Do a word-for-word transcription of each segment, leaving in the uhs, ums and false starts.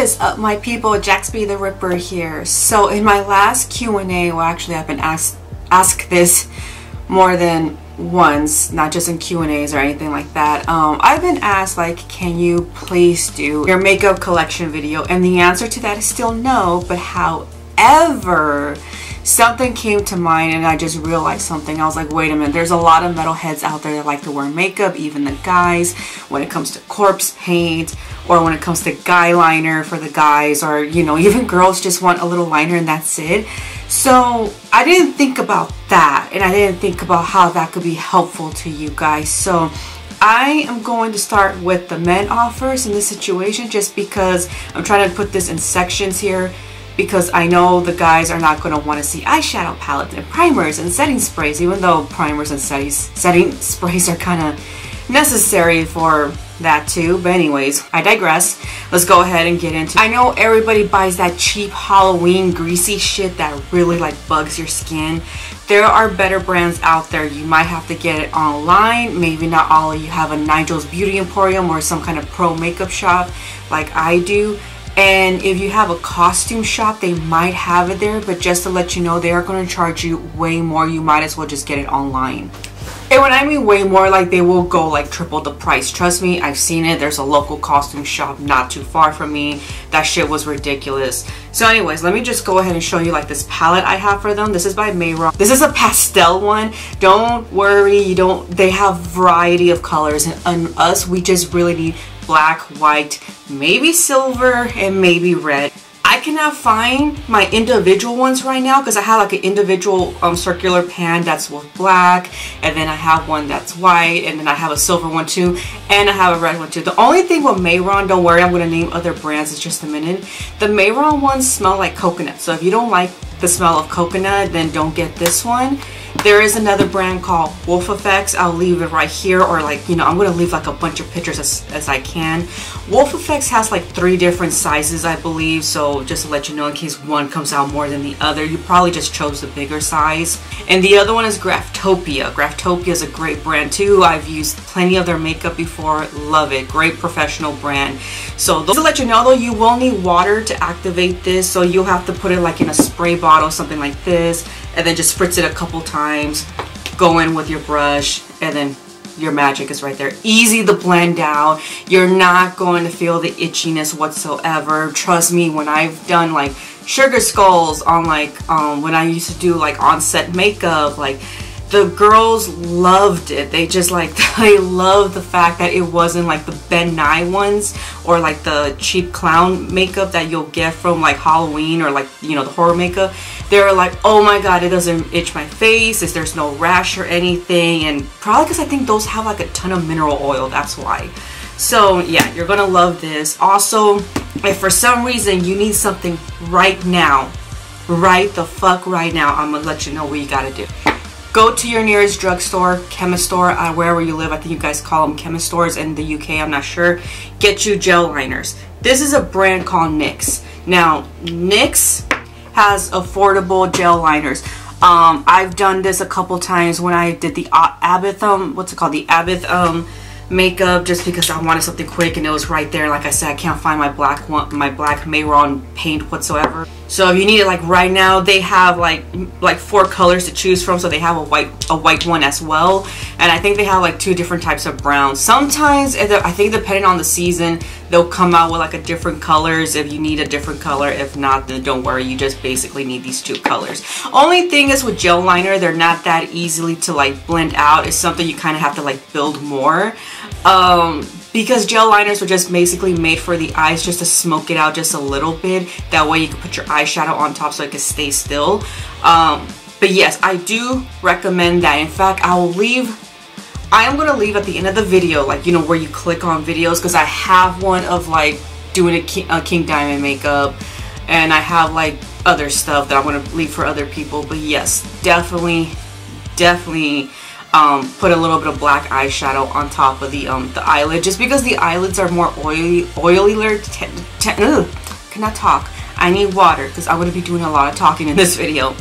is up, my people? JaxB the Ripper here. So in my last Q and A, well actually I've been asked asked this more than once, not just in Q and A's or anything like that. Um, I've been asked, like, can you please do your makeup collection video? And the answer to that is still no, but however, something came to mind and I just realized something. I was like, wait a minute, there's a lot of metalheads out there that like to wear makeup, even the guys, when it comes to corpse paint or when it comes to guy liner for the guys, or, you know, even girls just want a little liner and that's it. So I didn't think about that, and I didn't think about how that could be helpful to you guys. So I am going to start with the men offers in this situation, just because I'm trying to put this in sections here, because I know the guys are not going to want to see eyeshadow palettes and primers and setting sprays, even though primers and setting, setting sprays are kind of necessary for that too. But anyways, I digress. Let's go ahead and get into it. I know everybody buys that cheap Halloween greasy shit that really like bugs your skin. There are better brands out there. You might have to get it online. Maybe not all of you have a Nigel's Beauty Emporium or some kind of pro makeup shop like I do. And if you have a costume shop, they might have it there, but just to let you know, they are going to charge you way more. You might as well just get it online. And when I mean way more, like they will go like triple the price. Trust me, I've seen it. There's a local costume shop not too far from me. That shit was ridiculous. So anyways, let me just go ahead and show you like this palette I have for them. This is by Mehron. This is a pastel one. Don't worry, you don't, they have variety of colors, and on us, we just really need black, white, maybe silver, and maybe red. I cannot find my individual ones right now because I have like an individual um, circular pan that's with black, and then I have one that's white, and then I have a silver one too, and I have a red one too. The only thing with Mehron, don't worry, I'm going to name other brands in just a minute. The Mehron ones smell like coconut, so if you don't like the smell of coconut, then don't get this one. There is another brand called Wolfe F X. I'll leave it right here, or like, you know, I'm going to leave like a bunch of pictures as, as I can. Wolfe F X has like three different sizes, I believe. So just to let you know, in case one comes out more than the other, you probably just chose the bigger size. And the other one is Graftopia. Graftopia is a great brand too. I've used plenty of their makeup before. Love it. Great professional brand. So just to let you know though, you will need water to activate this. So you'll have to put it like in a spray bottle, something like this, and then just spritz it a couple times, go in with your brush, and then your magic is right there. Easy to blend out. You're not going to feel the itchiness whatsoever. Trust me, when I've done like sugar skulls on like, um, when I used to do like on-set makeup, like the girls loved it. They just like, they loved the fact that it wasn't like the Ben Nye ones or like the cheap clown makeup that you'll get from like Halloween or like, you know, the horror makeup. They were like, oh my god, it doesn't itch my face, there's no rash or anything. And probably because I think those have like a ton of mineral oil, that's why. So yeah, you're gonna love this. Also, if for some reason you need something right now, right the fuck right now, I'm gonna let you know what you gotta do. Go to your nearest drugstore, chemist store, uh, wherever you live. I think you guys call them chemist stores in the U K, I'm not sure. Get you gel liners. This is a brand called N Y X. Now, N Y X has affordable gel liners. Um, I've done this a couple times when I did the Abith, um, what's it called? The Abith um, makeup, just because I wanted something quick and it was right there. Like I said, I can't find my black one, my black Mehron paint whatsoever. So if you need it like right now, they have like like four colors to choose from. So they have a white a white one as well, and I think they have like two different types of browns. Sometimes, I think depending on the season, they'll come out with like a different colors if you need a different color. If not, then don't worry, you just basically need these two colors. Only thing is with gel liner, they're not that easily to like blend out. It's something you kind of have to like build more. Um, Because gel liners are just basically made for the eyes, just to smoke it out just a little bit. That way you can put your eyeshadow on top so it can stay still. Um, but yes, I do recommend that. In fact, I'll leave, I am going to leave at the end of the video, like, you know, where you click on videos, because I have one of like doing a King, a King Diamond makeup, and I have like other stuff that I'm going to leave for other people. But yes, definitely, definitely. Um, put a little bit of black eyeshadow on top of the um, the eyelid, just because the eyelids are more oily, oilier. Cannot talk. I need water because I'm gonna be doing a lot of talking in this video.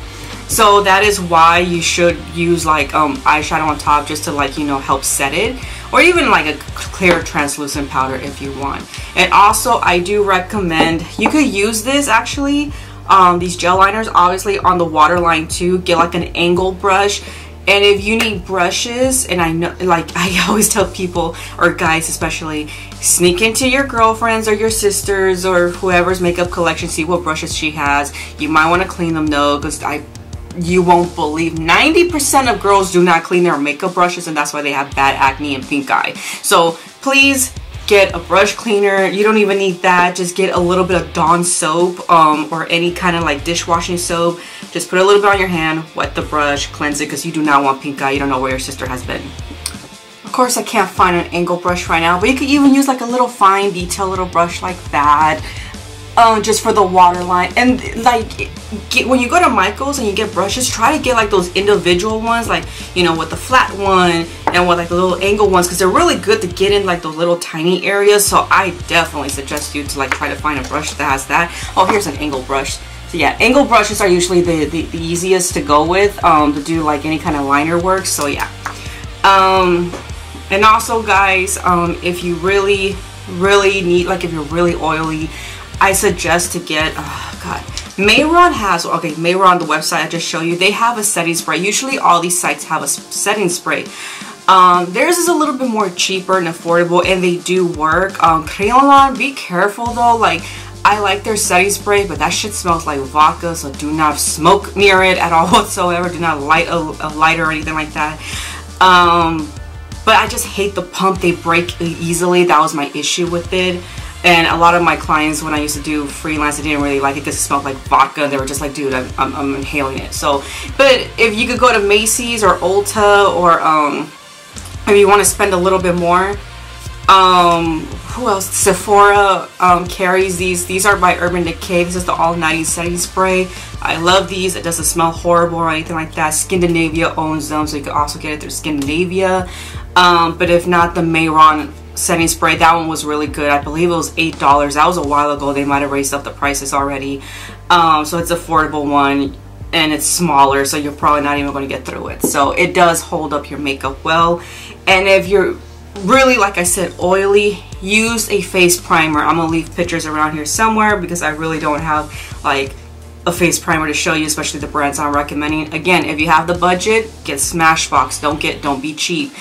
So that is why you should use like um, eyeshadow on top, just to like, you know, help set it. or even like a clear translucent powder if you want. And also I do recommend, you could use this actually, um, these gel liners obviously on the waterline too. Get like an angle brush. And if you need brushes, and I know, like I always tell people, or guys especially, sneak into your girlfriend's or your sister's or whoever's makeup collection, see what brushes she has. You might want to clean them though, because I, you won't believe ninety percent of girls do not clean their makeup brushes, and that's why they have bad acne and pink eye. So please get a brush cleaner. You don't even need that. Just get a little bit of Dawn soap, um, or any kind of like dishwashing soap. Just put a little bit on your hand, wet the brush, cleanse it, because you do not want pink eye. You don't know where your sister has been. Of course, I can't find an angle brush right now, but you could even use like a little fine detail little brush like that, um, just for the waterline. And like, get, when you go to Michaels and you get brushes, try to get like those individual ones, like, you know, with the flat one and with like the little angle ones, because they're really good to get in like those little tiny areas. So I definitely suggest you to like try to find a brush that has that. Oh, here's an angle brush. So yeah, angle brushes are usually the, the, the easiest to go with, um, to do like any kind of liner work. So yeah, um, and also guys, um, if you really really need, like if you're really oily, I suggest to get, oh god, Mehron has, okay, Mehron, the website I just showed you, they have a setting spray. Usually all these sites have a setting spray. Um, theirs is a little bit more cheaper and affordable, and they do work. Um, Kryolan, be careful though. Like, I like their setting spray, but that shit smells like vodka, so do not smoke near it at all whatsoever. Do not light a, a lighter or anything like that. Um, but I just hate the pump. They break easily. That was my issue with it. And a lot of my clients, when I used to do freelance, they didn't really like it because it smelled like vodka. They were just like, dude, I'm, I'm, I'm inhaling it. So, but if you could go to Macy's or Ulta, or um, if you want to spend a little bit more, um, who else? Sephora um, carries these. These are by Urban Decay. This is the All nineties Setting Spray. I love these. It doesn't smell horrible or anything like that. Skindinavia owns them, so you can also get it through Skindinavia. Um, but if not, the Mehron setting spray, that one was really good. I believe it was eight dollars. That was a while ago. They might have raised up the prices already. Um, so it's an affordable one, and it's smaller, so you're probably not even going to get through it. So it does hold up your makeup well. And if you're really, like I said, oily, use a face primer. I'm gonna leave pictures around here somewhere, because I really don't have like a face primer to show you, especially the brands I'm recommending. Again, if you have the budget, get Smashbox. Don't get, don't be cheap.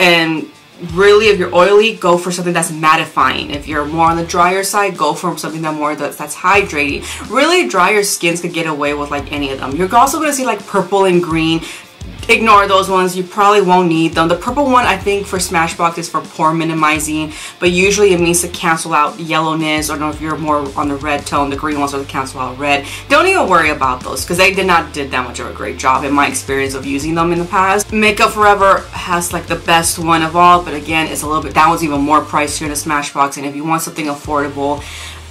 And really, if you're oily, go for something that's mattifying. If you're more on the drier side, go for something that more that's, that's hydrating. Really, drier skins could get away with like any of them. You're also going to see like purple and green. Ignore those ones. You probably won't need them. The purple one, I think, for Smashbox is for pore minimizing, but usually it means to cancel out yellowness, or no, if you're more on the red tone, the green ones are to cancel out red. Don't even worry about those, because they did not did that much of a great job in my experience of using them in the past. Makeup Forever has like the best one of all, but again, it's a little bit, that one's even more pricier than Smashbox. And if you want something affordable,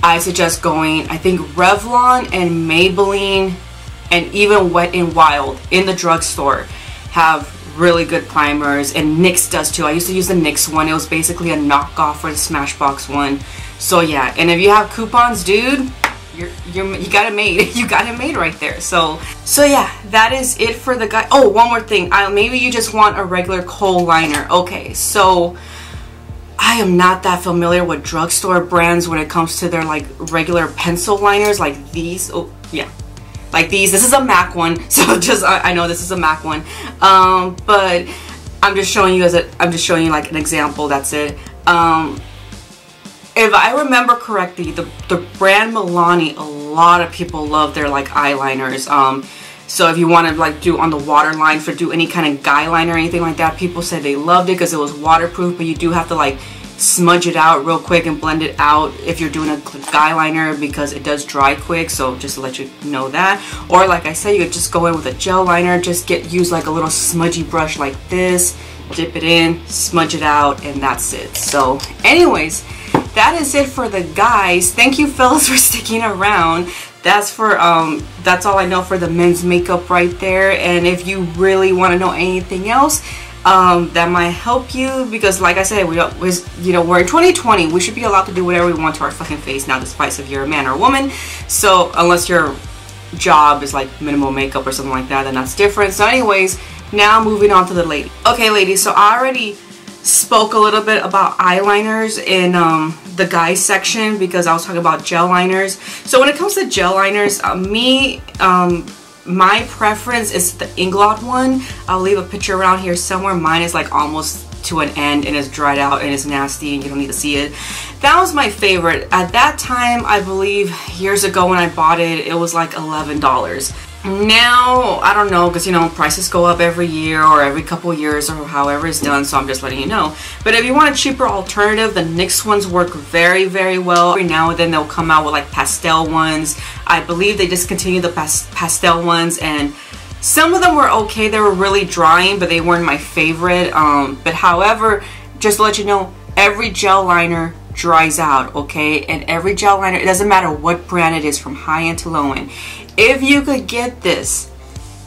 I suggest going, I think, Revlon and Maybelline and even Wet n Wild in the drugstore have really good primers, and N Y X does too. I used to use the N Y X one. It was basically a knockoff for the Smashbox one. So yeah, and if you have coupons, dude, you're, you're, you got it made. You got it made right there. So so yeah, that is it for the guy. Oh, one more thing. I, maybe you just want a regular kohl liner. Okay, so I am not that familiar with drugstore brands when it comes to their like regular pencil liners like these. Oh yeah. Like these, this is a MAC one, so just I, I know this is a MAC one, um, but I'm just showing you as a, I'm just showing you like an example. That's it. Um, if I remember correctly, the the brand Milani, a lot of people love their like eyeliners. Um, so if you want to like do on the waterline for do any kind of guy liner or anything like that, people said they loved it because it was waterproof, but you do have to like smudge it out real quick and blend it out if you're doing a guy liner, because it does dry quick. So just to let you know that. Or like I said, you could just go in with a gel liner, just get use like a little smudgy brush like this, dip it in, smudge it out, and that's it. So anyways, that is it for the guys. Thank you fellas for sticking around. That's for um that's all I know for the men's makeup right there. And if you really want to know anything else um that might help you, because like I said, we don't we, you know we're in twenty twenty, we should be allowed to do whatever we want to our fucking face now, despite if you're a man or a woman. So unless your job is like minimal makeup or something like that, then that's different. So anyways, now moving on to the lady. Okay ladies, so I already spoke a little bit about eyeliners in um, the guys section because I was talking about gel liners. So when it comes to gel liners, uh, me, um, my preference is the Inglot one. I'll leave a picture around here somewhere. Mine is like almost to an end and it's dried out and it's nasty and you don't need to see it. That was my favorite. At that time, I believe years ago when I bought it, it was like eleven dollars. Now, I don't know, because you know, prices go up every year or every couple years or however it's done, so I'm just letting you know. But if you want a cheaper alternative, the N Y X ones work very, very well. Every now and then they'll come out with like pastel ones. I believe they discontinued the pas pastel ones, and some of them were okay. They were really drying, but they weren't my favorite. Um, but however, just to let you know, every gel liner dries out, okay? And every gel liner, it doesn't matter what brand it is, from high end to low end. If you could get this,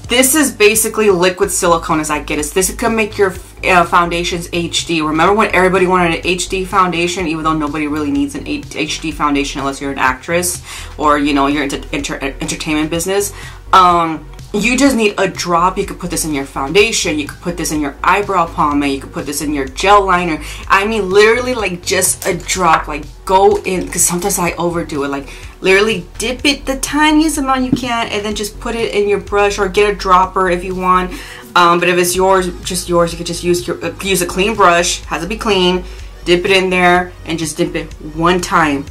this is basically liquid silicone as I get it. This could make your uh, foundations H D. Remember when everybody wanted an H D foundation, even though nobody really needs an H D foundation unless you're an actress or, you know, you're into inter entertainment business. Um, You just need a drop. You could put this in your foundation, you could put this in your eyebrow pomade, you could put this in your gel liner. I mean, literally like just a drop, like go in, because sometimes I overdo it. Like literally dip it the tiniest amount you can and then just put it in your brush, or get a dropper if you want. Um, but if it's yours, just yours, you could just use, your, uh, use a clean brush, has to be clean, dip it in there and just dip it one time.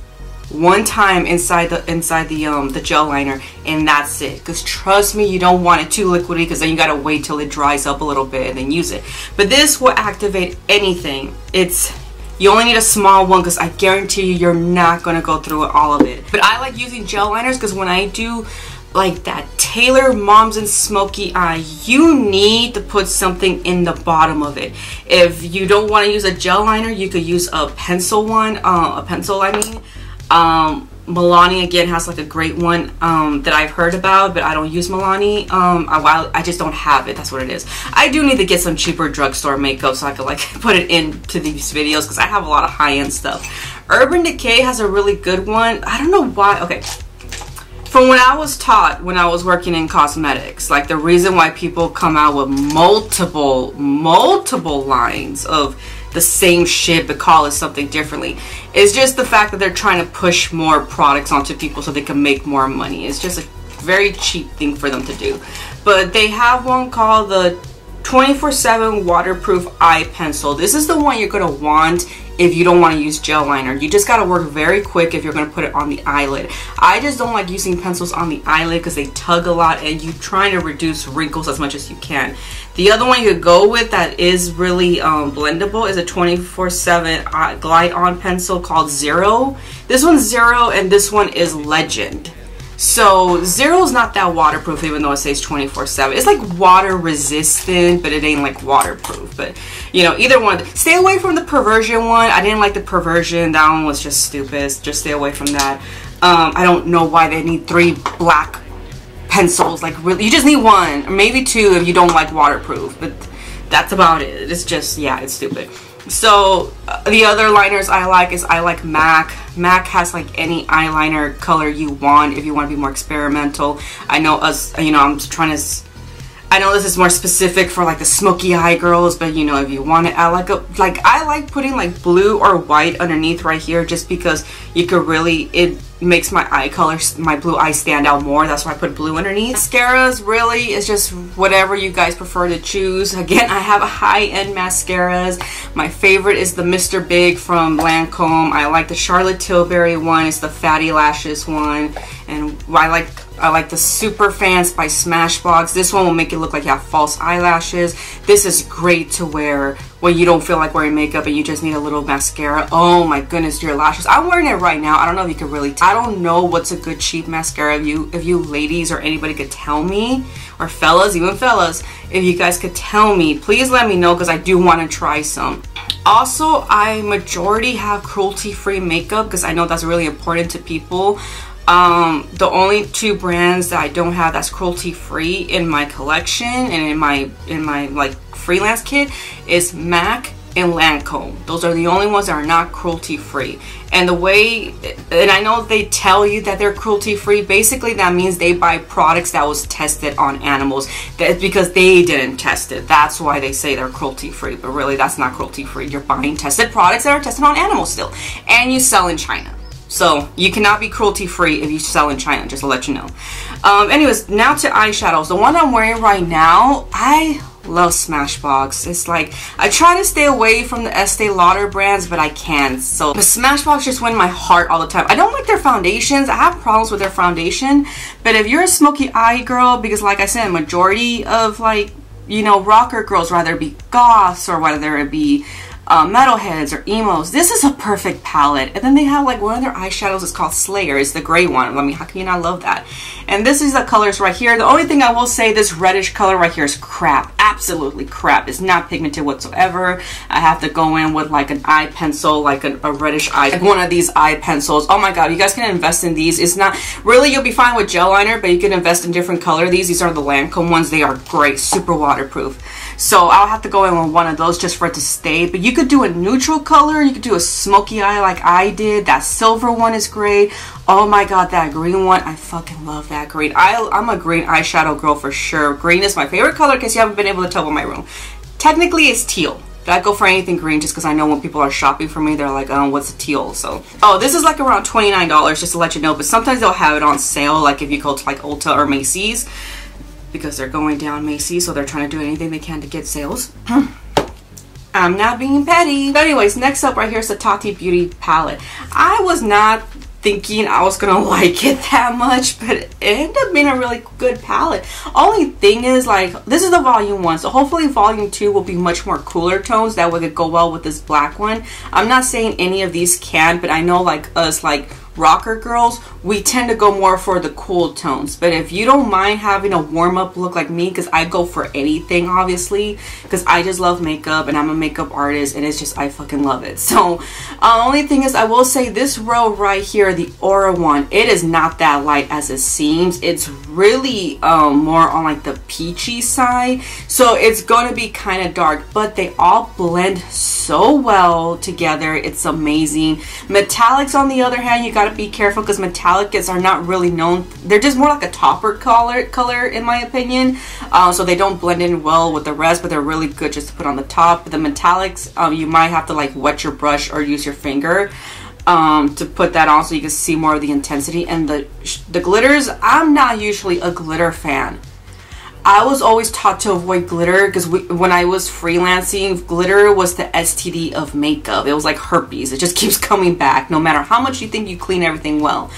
One time inside the inside the um the gel liner, and that's it. Because trust me, you don't want it too liquidy, because then you gotta wait till it dries up a little bit and then use it. But this will activate anything. It's you only need a small one, because I guarantee you, you're not gonna go through all of it. But I like using gel liners because when I do like that Taylor Mom's and Smoky Eye, you need to put something in the bottom of it. If you don't want to use a gel liner, you could use a pencil one, uh, a pencil I mean. Um, Milani again has like a great one um, that I've heard about, but I don't use Milani. Um, I, I just don't have it. That's what it is. I do need to get some cheaper drugstore makeup so I can like put it into these videos, because I have a lot of high-end stuff. Urban Decay has a really good one. I don't know why. Okay. From when I was taught when I was working in cosmetics, like the reason why people come out with multiple, multiple lines of the same shit but call it something differently, it's just the fact that they're trying to push more products onto people so they can make more money. It's just a very cheap thing for them to do. But they have one called the twenty-four seven waterproof eye pencil. This is the one you're gonna want if you don't want to use gel liner. You just gotta work very quick if you're gonna put it on the eyelid. I just don't like using pencils on the eyelid because they tug a lot, and you trying to reduce wrinkles as much as you can. The other one you could go with that is really um, blendable is a twenty-four seven uh, glide on pencil called Zero. This one's Zero and this one is Legend. So Zero is not that waterproof, even though it says twenty-four seven. It's like water resistant, but it ain't like waterproof. But you know, either one. Stay away from the Perversion one. I didn't like the Perversion. That one was just stupid. Just stay away from that. Um, I don't know why they need three black pencils. Like really, you just need one, or maybe two if you don't like waterproof. But that's about it. It's just, yeah, it's stupid. So uh, the other liners I like is I like MAC. MAC has like any eyeliner color you want if you want to be more experimental. I know us, you know, I'm trying to, I know this is more specific for like the smoky eye girls, but you know, if you want it, I like, a, like I like putting like blue or white underneath right here just because you could really, it makes my eye color, my blue eye stand out more. That's why I put blue underneath. Mascaras really is just whatever you guys prefer to choose. Again, I have high-end mascaras. My favorite is the Mister Big from Lancome. I like the Charlotte Tilbury one. It's the Fatty Lashes one. And I like I like the Super Fans by Smashbox. This one will make it look like you have false eyelashes. This is great to wear when you don't feel like wearing makeup and you just need a little mascara. Oh my goodness, your lashes. I'm wearing it right now. I don't know if you could really tell. I don't know what's a good cheap mascara. If you, if you ladies or anybody could tell me, or fellas, even fellas, if you guys could tell me, please let me know, because I do want to try some. Also, I majority have cruelty-free makeup because I know that's really important to people. Um, the only two brands that I don't have that's cruelty-free in my collection and in my in my like freelance kit is MAC and Lancome. Those are the only ones that are not cruelty free. And the way, and I know they tell you that they're cruelty free, basically that means they buy products that was tested on animals. That's because they didn't test it. That's why they say they're cruelty free, but really that's not cruelty free. You're buying tested products that are tested on animals still, and you sell in China. So you cannot be cruelty free if you sell in China, just to let you know. Um, anyways, now to eyeshadows. The one I'm wearing right now, I love Smashbox. It's like, I try to stay away from the Estee Lauder brands, but I can't. So, but Smashbox just win my heart all the time. I don't like their foundations. I have problems with their foundation. But if you're a smoky eye girl, because like I said, majority of like, you know, rocker girls, whether it be goths or whether it be uh, metalheads or emos, this is a perfect palette. And then they have like one of their eyeshadows is called Slayer. It's the gray one. I mean, how can you not love that? And this is the colors right here. The only thing I will say, this reddish color right here is crap. Absolutely crap. It's not pigmented whatsoever. I have to go in with like an eye pencil, like a, a reddish eye, like one of these eye pencils. Oh my god, you guys can invest in these. It's not really, you'll be fine with gel liner, but you can invest in different color. These these are the Lancome ones. They are great, super waterproof. So I'll have to go in with one of those just for it to stay. But you could do a neutral color. You could do a smoky eye like I did. That silver one is great. Oh my god, that green one. I fucking love that green. I, I'm a green eyeshadow girl for sure. Green is my favorite color because you haven't been able to tell in my room. Technically, it's teal. But I go for anything green just because I know when people are shopping for me, they're like, oh, what's a teal? So, oh, this is like around twenty-nine dollars just to let you know. But sometimes they'll have it on sale, like if you go to like Ulta or Macy's, because they're going down Macy's, so they're trying to do anything they can to get sales. I'm not being petty. But anyways, next up right here is the Tati Beauty palette. I was not thinking I was gonna like it that much, but it ended up being a really good palette. Only thing is, like, this is the volume one, so hopefully volume two will be much more cooler tones. That would go well with this black one. I'm not saying any of these can, but I know like us, like rocker girls, we tend to go more for the cool tones. But if you don't mind having a warm-up look like me, because I go for anything, obviously, because I just love makeup and I'm a makeup artist, and it's just, I fucking love it. So uh, only thing is, I will say this row right here, the Aura one, it is not that light as it seems. It's really um, more on like the peachy side, so it's going to be kind of dark, but they all blend so well together. It's amazing. Metallics, on the other hand, you got to be careful because metallics are not really known. They're just more like a topper color color in my opinion, uh, so they don't blend in well with the rest, but they're really good just to put on the top. But the metallics, um, you might have to like wet your brush or use your finger um, to put that on so you can see more of the intensity. And the the glitters, I'm not usually a glitter fan. I was always taught to avoid glitter because when I was freelancing, glitter was the S T D of makeup. It was like herpes. It just keeps coming back no matter how much you think you clean everything well.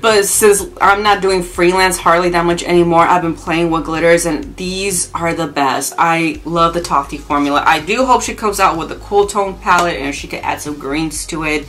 But since I'm not doing freelance hardly that much anymore, I've been playing with glitters, and these are the best. I love the Tati formula. I do hope she comes out with a cool tone palette, and if she could add some greens to it,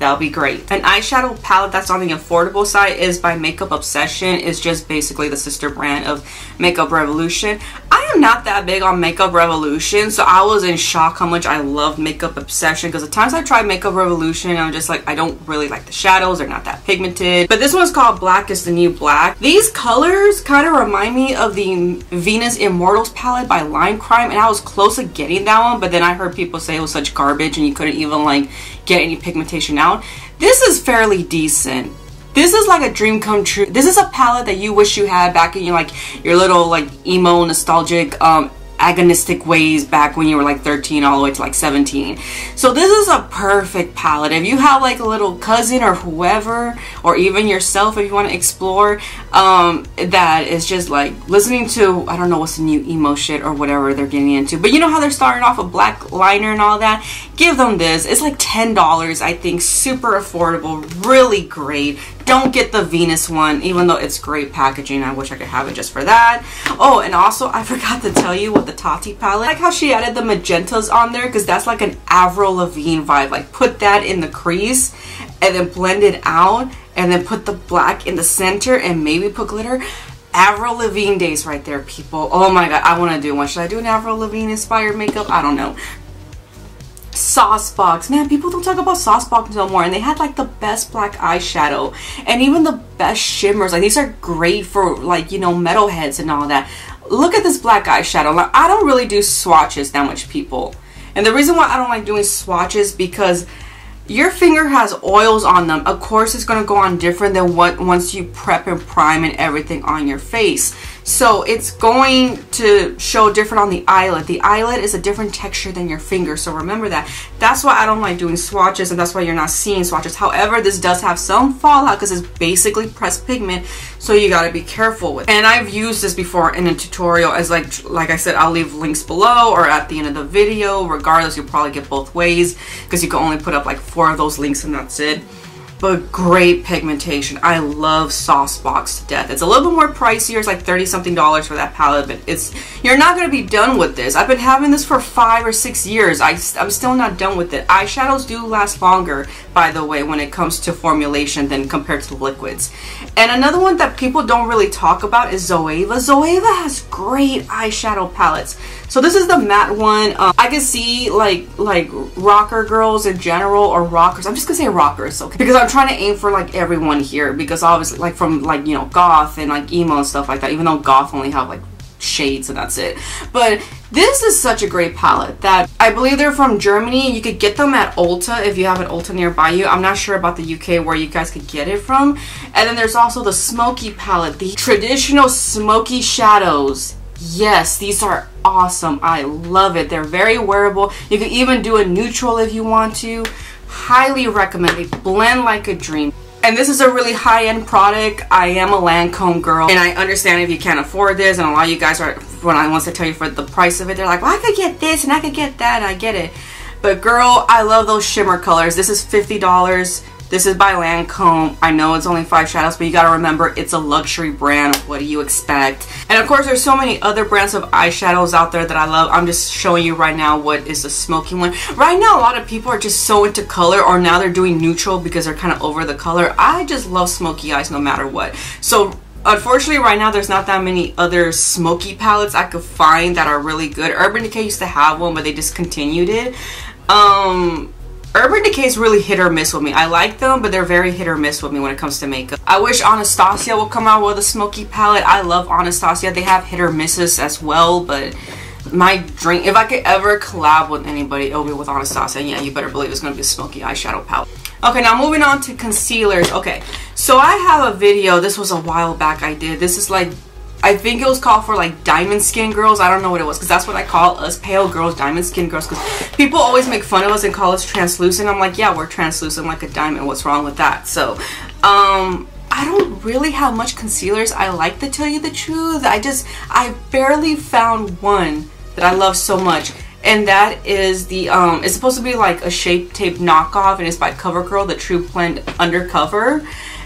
that'll be great. An eyeshadow palette that's on the affordable side is by Makeup Obsession. It's just basically the sister brand of Makeup Revolution. I am not that big on Makeup Revolution, so I was in shock how much I love Makeup Obsession, because the times I tried Makeup Revolution, I'm just like, I don't really like the shadows. They're not that pigmented. But this one's called Black is the New Black. These colors kind of remind me of the Venus Immortals palette by Lime Crime, and I was close to getting that one, but then I heard people say it was such garbage and you couldn't even like get any pigmentation out. This is fairly decent. This is like a dream come true. This is a palette that you wish you had back in your like your little like emo nostalgic um agonistic ways back when you were like thirteen all the way to like seventeen. So this is a perfect palette. If you have like a little cousin or whoever, or even yourself if you want to explore, um, that is just like listening to, I don't know what's the new emo shit or whatever they're getting into, but you know how they're starting off a black liner and all that? Give them this. It's like ten dollars, I think. Super affordable. Really great. Don't get the Venus one, even though it's great packaging. I wish I could have it just for that. Oh, and also I forgot to tell you with the Tati palette, I like how she added the magentas on there, because that's like an Avril Lavigne vibe. Like put that in the crease and then blend it out and then put the black in the center and maybe put glitter. Avril Lavigne days right there, people. Oh my god, I want to do one. Should I do an Avril Lavigne inspired makeup? I don't know. Saucebox, man, people don't talk about Saucebox no more, and they had like the best black eyeshadow and even the best shimmers. Like these are great for like, you know, metalheads and all that. Look at this black eyeshadow. Like I don't really do swatches that much, people. And the reason why I don't like doing swatches, because your finger has oils on them. Of course it's going to go on different than what once you prep and prime and everything on your face. So it's going to show different on the eyelid. The eyelid is a different texture than your finger, so remember that. That's why I don't like doing swatches, and that's why you're not seeing swatches. However, this does have some fallout because it's basically pressed pigment, so you got to be careful with it. And I've used this before in a tutorial, as like like I said, I'll leave links below or at the end of the video. Regardless, you'll probably get both ways because you can only put up like four of those links and that's it. But great pigmentation. I love Saucebox to death. It's a little bit more pricier. It's like thirty something dollars for that palette, but it's, you're not going to be done with this. I've been having this for five or six years. I, I'm still not done with it. Eyeshadows do last longer, by the way, when it comes to formulation than compared to liquids. And another one that people don't really talk about is Zoeva. Zoeva has great eyeshadow palettes. So this is the matte one. Um, I can see like like rocker girls in general, or rockers. I'm just gonna say rockers, okay? Because I'm trying to aim for like everyone here, because obviously like from like, you know, goth and like emo and stuff like that, even though goth only have like shades and that's it. But this is such a great palette that I believe they're from Germany. You could get them at Ulta if you have an Ulta nearby you. I'm not sure about the U K where you guys could get it from. And then there's also the smoky palette, the traditional smoky shadows. Yes, these are awesome. I love it. They're very wearable. You can even do a neutral if you want to. Highly recommend. They blend like a dream. And this is a really high-end product. I am a Lancome girl, and I understand if you can't afford this, and a lot of you guys are, when I want to tell you for the price of it, they're like, well, I could get this and I could get that, and I get it. But girl, I love those shimmer colors. This is fifty dollars. This is by Lancome. I know it's only five shadows, but you gotta remember, it's a luxury brand. What do you expect? And of course, there's so many other brands of eyeshadows out there that I love. I'm just showing you right now what is the smoky one. Right now, a lot of people are just so into color, or now they're doing neutral because they're kind of over the color. I just love smoky eyes no matter what. So unfortunately, right now, there's not that many other smoky palettes I could find that are really good. Urban Decay used to have one, but they discontinued it. Um... Urban Decay is really hit or miss with me. I like them, but they're very hit or miss with me when it comes to makeup. I wish Anastasia will come out with a smoky palette. I love Anastasia. They have hit or misses as well, but my dream, if I could ever collab with anybody, it'll be with Anastasia. And yeah, you better believe it's going to be a smoky eyeshadow palette. Okay, now moving on to concealers. Okay, so I have a video. This was a while back I did. This is like, I think it was called for like diamond skin girls. I don't know what it was, because that's what I call us, pale girls, diamond skin girls, because people always make fun of us and call us translucent. I'm like, yeah, we're translucent like a diamond. What's wrong with that? So um I don't really have much concealers. I like to tell you the truth. I just I barely found one that I love so much, and that is the um it's supposed to be like a Shape Tape knockoff, and it's by CoverGirl, the True Blend Undercover.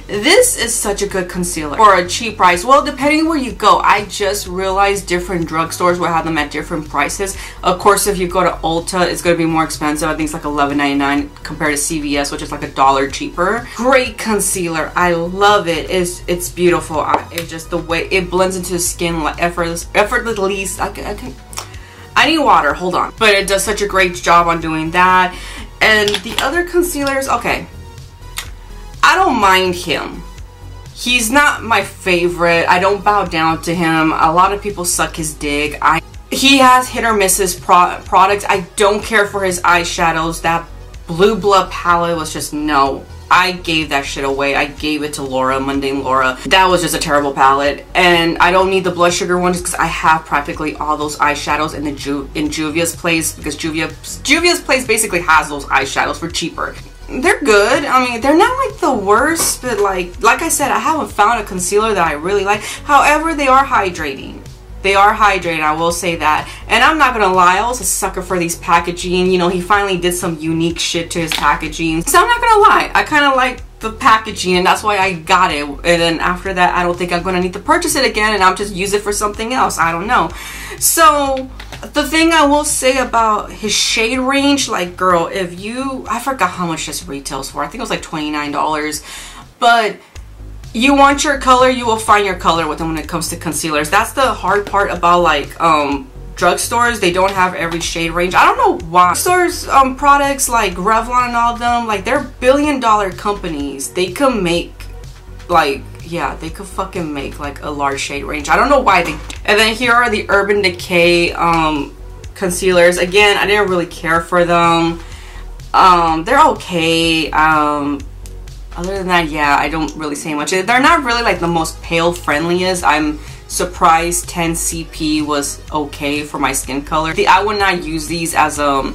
This is such a good concealer for a cheap price. Well, depending where you go. I just realized different drugstores will have them at different prices. Of course, if you go to Ulta, it's going to be more expensive. I think it's like eleven ninety-nine compared to C V S, which is like a dollar cheaper. Great concealer. I love it. It's, it's beautiful. I, it's just the way it blends into the skin, like effortless, effortlessly. I can, I can, I need water. Hold on. But it does such a great job on doing that. And the other concealers, okay. I don't mind him. He's not my favorite. I don't bow down to him. A lot of people suck his dick. I he has hit or misses pro products. I don't care for his eyeshadows. That Blue Blood palette was just no. I gave that shit away. I gave it to Laura, Mundane Laura. That was just a terrible palette. And I don't need the Blood Sugar one just because I have practically all those eyeshadows in the Ju in Juvia's Place, because Juvia Juvia's Place basically has those eyeshadows for cheaper. They're good. I mean, they're not like the worst, but like like I said, I haven't found a concealer that I really like. However, they are hydrating. They are hydrating, I will say that. And I'm not gonna lie, I was a sucker for these packaging. You know, he finally did some unique shit to his packaging. So I'm not gonna lie, I kind of like the packaging, and that's why I got it. And then after that, I don't think I'm gonna need to purchase it again, and I'll just use it for something else. I don't know. So the thing I will say about his shade range, like girl, if you, I forgot how much this retails for. I think it was like twenty-nine dollars, but you want your color, you will find your color with them when it comes to concealers. That's the hard part about like um drugstores. They don't have every shade range. I don't know why. Drugstores um products like Revlon and all of them, like they're billion dollar companies. They could make like, yeah, they could fucking make like a large shade range. I don't know why they. And then here are the Urban Decay um concealers. Again, I didn't really care for them. Um, they're okay. Um, other than that, yeah, I don't really say much. They're not really like the most pale friendliest. I'm surprised ten C P was okay for my skin color. The, I would not use these as a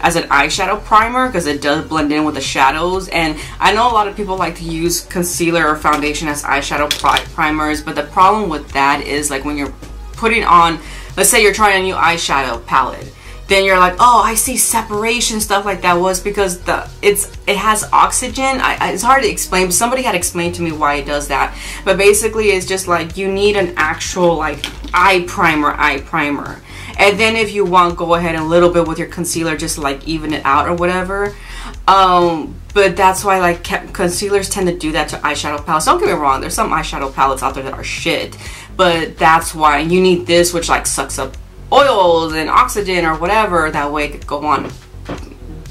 as an eyeshadow primer because it does blend in with the shadows, and I know a lot of people like to use concealer or foundation as eyeshadow primers, but the problem with that is like when you're putting on, let's say you're trying a new eyeshadow palette, then you're like, oh, I see separation, stuff like that. Was because the it's it has oxygen. I, I, it's hard to explain, but somebody had explained to me why it does that. But basically, it's just like you need an actual like eye primer, eye primer, and then if you want, go ahead and a little bit with your concealer, just like even it out or whatever. Um, but that's why like concealers tend to do that to eyeshadow palettes. Don't get me wrong, there's some eyeshadow palettes out there that are shit, but that's why you need this, which like sucks up oils and oxygen or whatever, that way it could go on,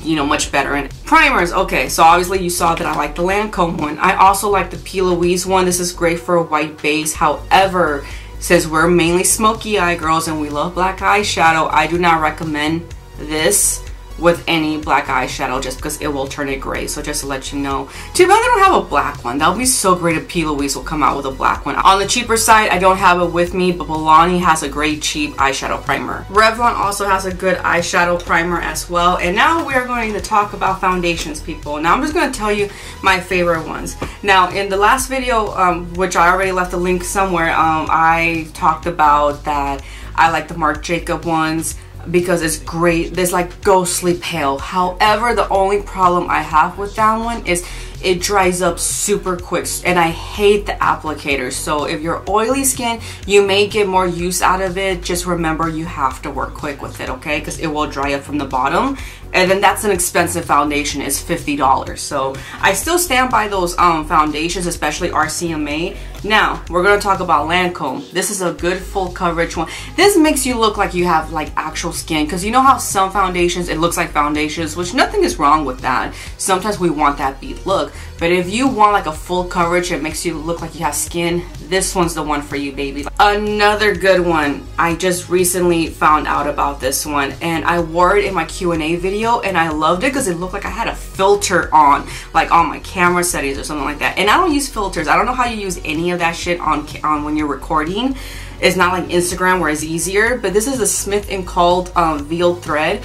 you know, much better. And primers, okay, so obviously you saw that I like the Lancome one. I also like the P. Louise one. This is great for a white base. However, since we're mainly smoky eye girls and we love black eyeshadow, I do not recommend this with any black eyeshadow just because it will turn it gray. So just to let you know, too bad they don't have a black one. That would be so great if P. Louise will come out with a black one. On the cheaper side, I don't have it with me, but Milani has a great cheap eyeshadow primer. Revlon also has a good eyeshadow primer as well. And now we are going to talk about foundations, people. Now I'm just going to tell you my favorite ones. Now in the last video, um, which I already left a link somewhere, um, I talked about that I like the Marc Jacobs ones because it's great. This like ghostly pale. However, the only problem I have with that one is it dries up super quick, and I hate the applicator. So if you're oily skin, you may get more use out of it. Just remember, you have to work quick with it, okay? Because it will dry up from the bottom, and then that's an expensive foundation. It's fifty dollars. So I still stand by those um, foundations, especially R C M A. Now we're gonna talk about Lancome. This is a good full coverage one. This makes you look like you have like actual skin, because you know how some foundations it looks like foundations, which nothing is wrong with that. Sometimes we want that bead look. But if you want like a full coverage, it makes you look like you have skin, this one's the one for you, baby. Another good one, I just recently found out about this one, and I wore it in my Q and A video, and I loved it because it looked like I had a filter on, like on my camera settings or something like that. And I don't use filters. I don't know how you use any of that shit on, on when you're recording. It's not like Instagram where it's easier, but this is a Smith and Called um, Veil Thread.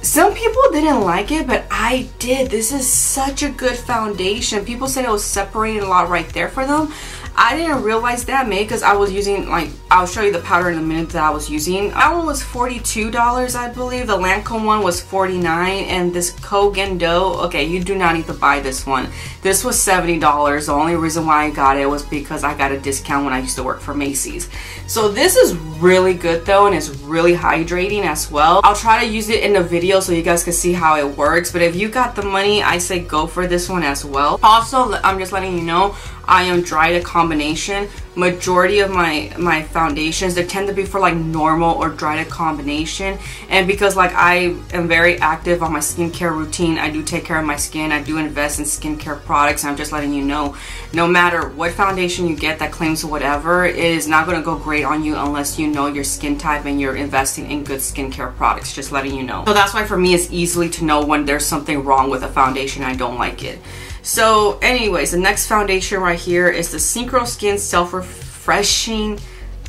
Some people didn't like it, but I did. This is such a good foundation. People said it was separating a lot right there for them. I didn't realize that, mate, because I was using, like, I'll show you the powder in a minute that I was using. That one was forty-two dollars, I believe. The Lancome one was forty-nine dollars, and this Kogan Doe, okay, you do not need to buy this one. This was seventy dollars. The only reason why I got it was because I got a discount when I used to work for Macy's. So this is really good, though, and it's really hydrating as well. I'll try to use it in a video so you guys can see how it works, but if you got the money, I say go for this one as well. Also, I'm just letting you know, I am dry to combination. Majority of my my foundations, they tend to be for like normal or dry to combination, and because like I am very active on my skincare routine, I do take care of my skin, I do invest in skincare products. I'm just letting you know, no matter what foundation you get that claims whatever, it is not going to go great on you unless you know your skin type and you're investing in good skincare products, just letting you know. So that's why for me it's easily to know when there's something wrong with a foundation, I don't like it. So anyways, the next foundation right here is the Synchro Skin Self-Refreshing,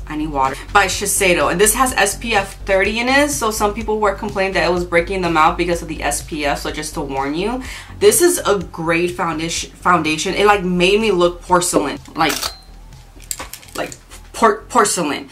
I need water, by Shiseido. And this has S P F thirty in it, so some people were complaining that it was breaking them out because of the S P F, so just to warn you, this is a great foundation. Foundation. It like made me look porcelain, like, like por porcelain.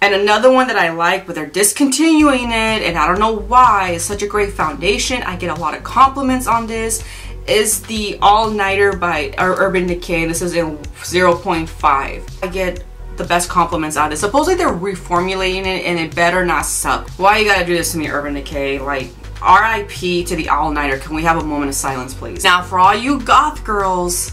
And another one that I like, but they're discontinuing it, and I don't know why, it's such a great foundation. I get a lot of compliments on this. Is the All Nighter by Urban Decay. This is in zero point five. I get the best compliments out of this. Supposedly they're reformulating it, and it better not suck. Why you gotta do this to me, Urban Decay? Like, R I P to the All Nighter. Can we have a moment of silence, please? Now, for all you goth girls,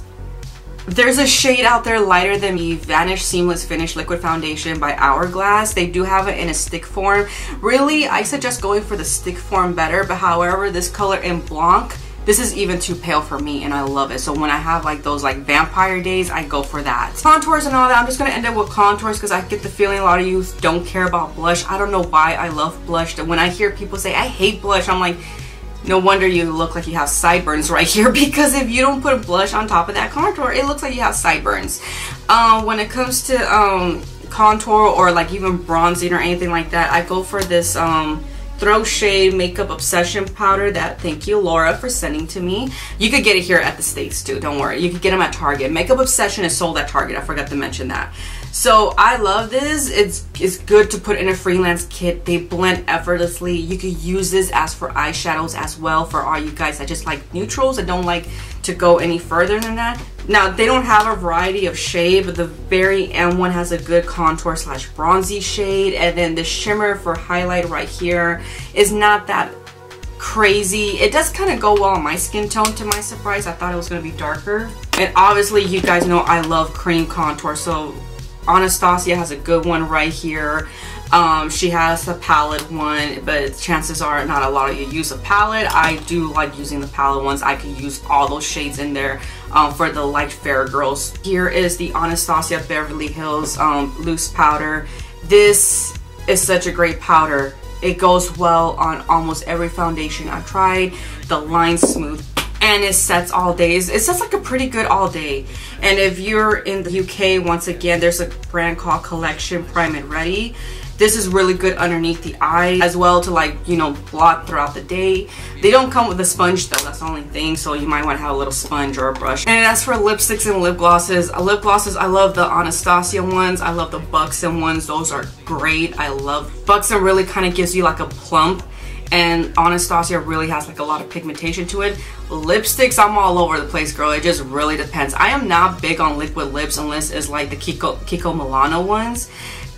there's a shade out there lighter than the Vanish Seamless Finish Liquid Foundation by Hourglass. They do have it in a stick form. Really, I suggest going for the stick form better, but however, this color in Blanc, This is even too pale for me and I love it. So when I have like those like vampire days, I go for that. Contours and all that, I'm just gonna end up with contours because I get the feeling a lot of you don't care about blush. I don't know why I love blush. When I hear people say I hate blush, I'm like, no wonder you look like you have sideburns right here, because if you don't put blush on top of that contour, it looks like you have sideburns. Um, when it comes to um, contour or like even bronzing or anything like that, I go for this um, Throw Shade Makeup Obsession powder that, thank you Laura for sending to me. You could get it here at the States too, don't worry. You could get them at Target. Makeup Obsession is sold at Target, I forgot to mention that. So I love this. It's, it's good to put in a freelance kit. They blend effortlessly. You could use this as for eyeshadows as well, for all you guys that just like neutrals and don't like to go any further than that. Now they don't have a variety of shade, but the very end one has a good contour slash bronzy shade, and then the shimmer for highlight right here is not that crazy. It does kind of go well on my skin tone, to my surprise. I thought it was going to be darker. And obviously you guys know I love cream contour, so Anastasia has a good one right here. Um, she has a palette one, but chances are not a lot of you use a palette. I do like using the palette ones. I could use all those shades in there um, for the light fair girls. Here is the Anastasia Beverly Hills um, loose powder. This is such a great powder. It goes well on almost every foundation I've tried. The line smooth. And it sets all days. It sets like a pretty good all day. And if you're in the U K, once again, there's a brand called Collection Prime and Ready. This is really good underneath the eye as well to like, you know, blot throughout the day. They don't come with a sponge though, that's the only thing. So you might want to have a little sponge or a brush. And as for lipsticks and lip glosses, lip glosses, I love the Anastasia ones. I love the Buxom ones. Those are great. I love Buxom, really kind of gives you like a plump. And Anastasia really has like a lot of pigmentation to it. Lipsticks, I'm all over the place, girl. It just really depends. I am not big on liquid lips unless it's like the Kiko, Kiko Milano ones.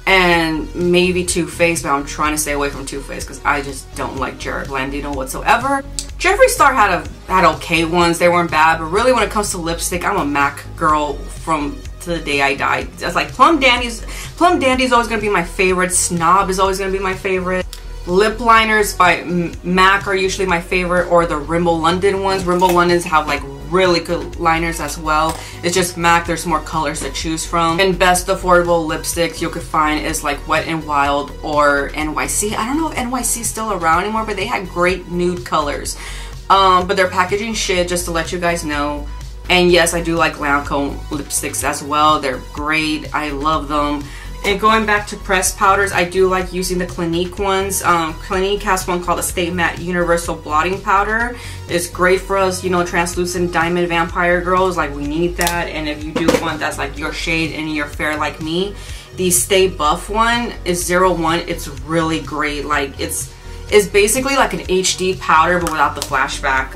And maybe Too Faced, but I'm trying to stay away from Too Faced because I just don't like Jared Landino whatsoever. Jeffree Star had a had okay ones. They weren't bad, but really when it comes to lipstick, I'm a MAC girl from to the day I die. That's like Plum Dandy's. Plum Dandy's always gonna be my favorite. Snob is always gonna be my favorite. Lip liners by MAC are usually my favorite, or the Rimmel London ones. Rimmel Londons have like really good liners as well. It's just MAC, there's more colors to choose from. And best affordable lipsticks you could find is like Wet n Wild or N Y C. I don't know if N Y C is still around anymore, but they had great nude colors. Um, but their packaging shit, just to let you guys know. And yes, I do like Lancome lipsticks as well. They're great, I love them. And going back to pressed powders, I do like using the Clinique ones. Um, Clinique has one called the Stay Matte Universal Blotting Powder. It's great for us, you know, translucent diamond vampire girls. Like, we need that. And if you do one that's like your shade and you're fair like me, the Stay Buff one is zero one. It's really great. Like, it's, it's basically like an H D powder but without the flashback.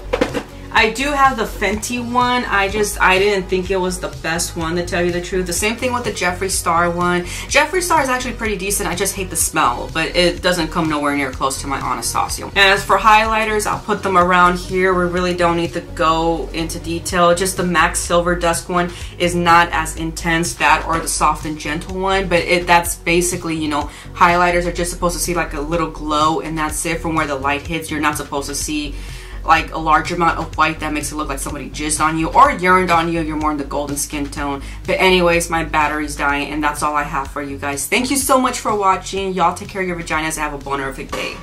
I do have the Fenty one. I just, I didn't think it was the best one, to tell you the truth. The same thing with the Jeffree Star one. Jeffree Star is actually pretty decent. I just hate the smell, but it doesn't come nowhere near close to my Anastasia. And as for highlighters, I'll put them around here. We really don't need to go into detail. Just the MAC Silver Dusk one is not as intense, that or the Soft and Gentle one, but it that's basically, you know, highlighters are just supposed to see like a little glow, and that's it from where the light hits. You're not supposed to see like a large amount of white that makes it look like somebody jizzed on you or urined on you. You're more in the golden skin tone. But anyways, my battery's dying and that's all I have for you guys. Thank you so much for watching. Y'all take care of your vaginas and have a bonerific day.